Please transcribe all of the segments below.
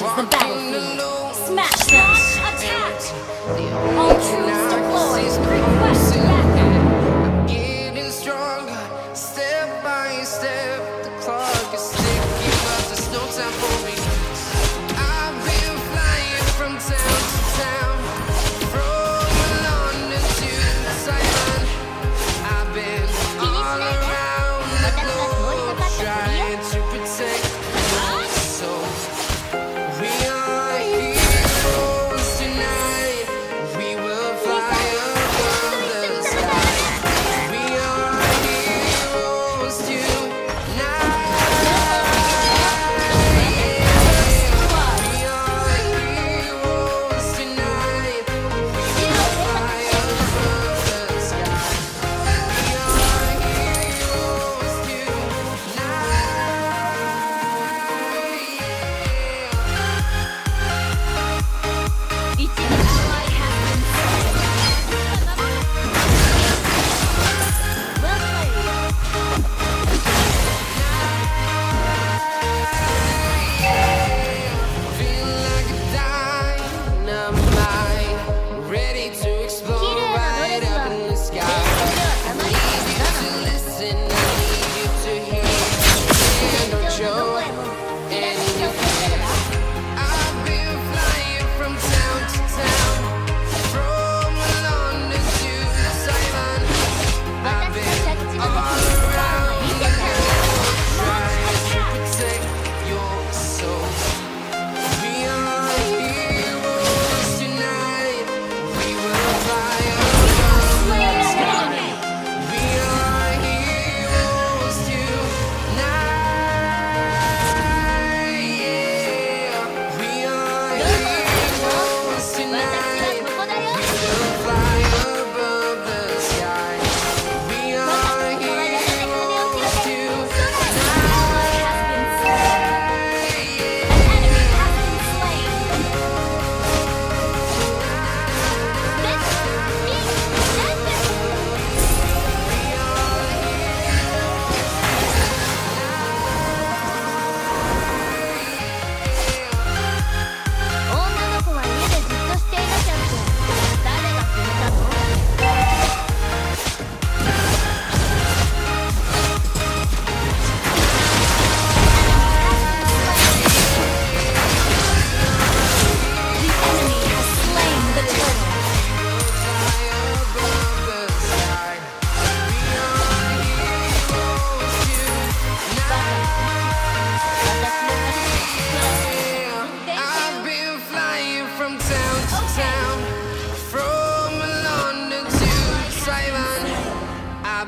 matches the battlefield. Smash them! Attack! All troops deployed. Request backup. Getting stronger, step by step. The clock is ticking, but there's no time for me. I've been flying from town to town, from London to Taiwan. I've been all around the globe, trying to protect.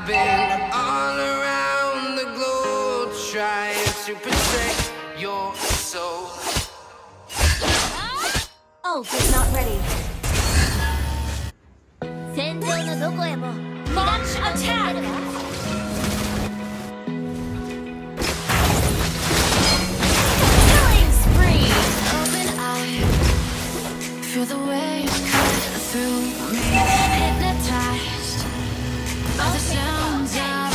Been all around the globe trying to protect your soul. Ult is not ready. Launch attack! Killing spree! Open eye, feel the waves cut through me. Hypnotized by the sound. Yeah,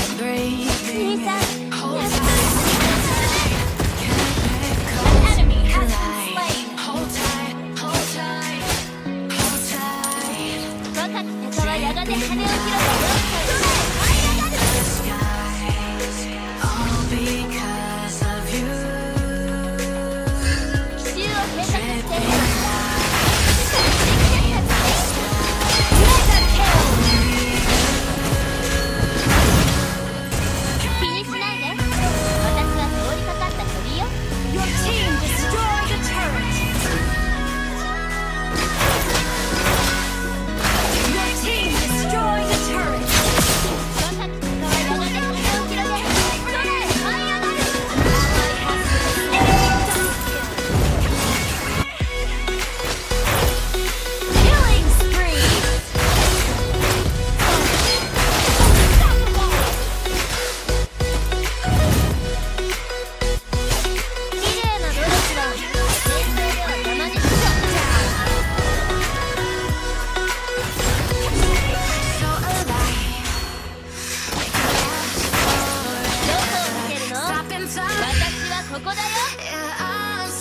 I'm surrounded.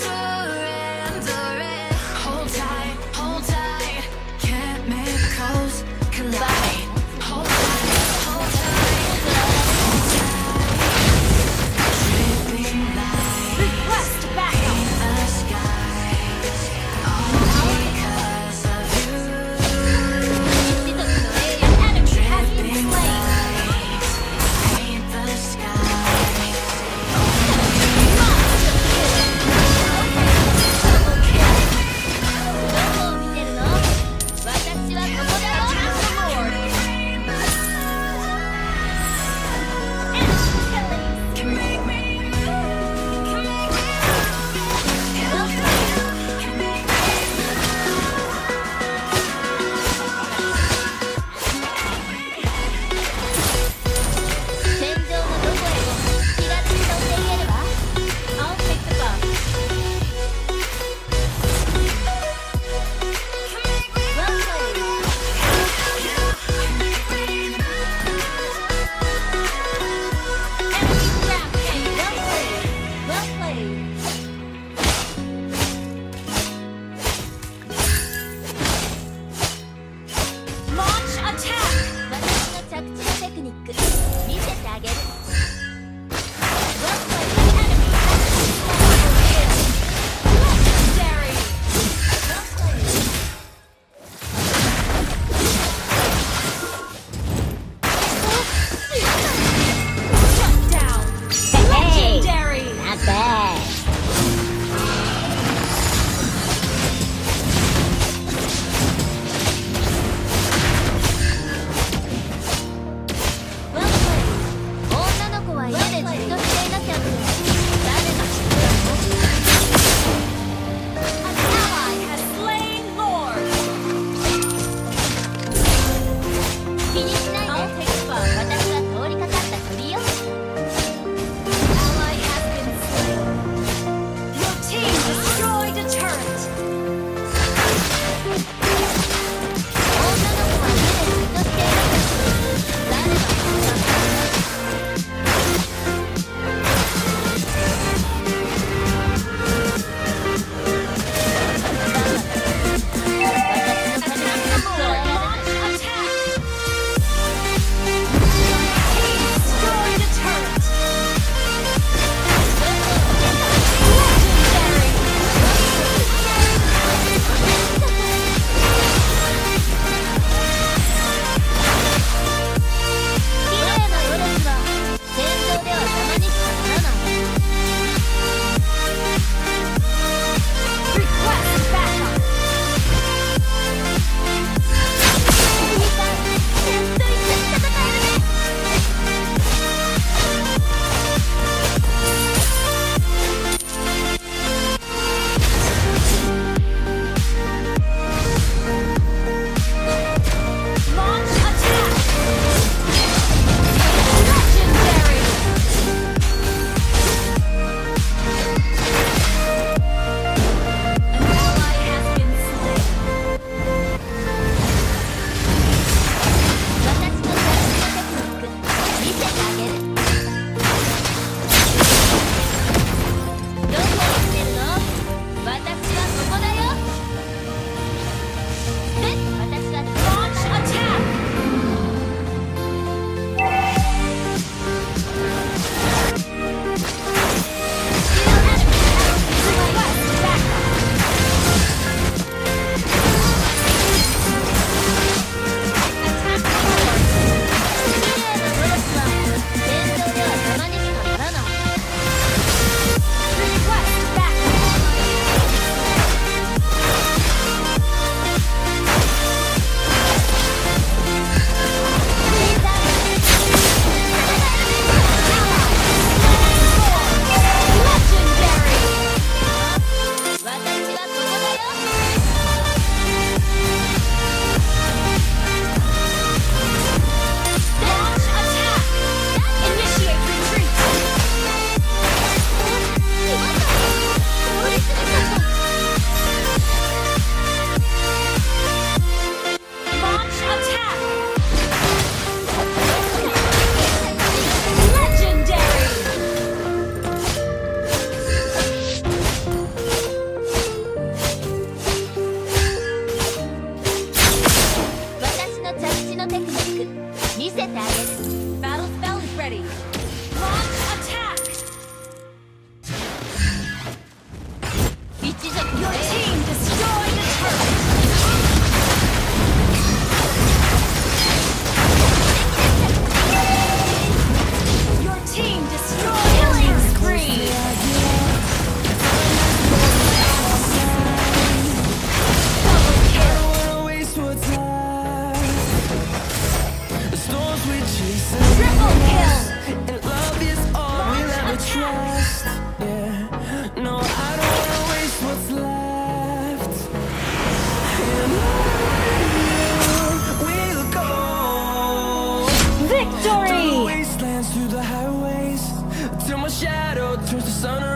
turns to sun.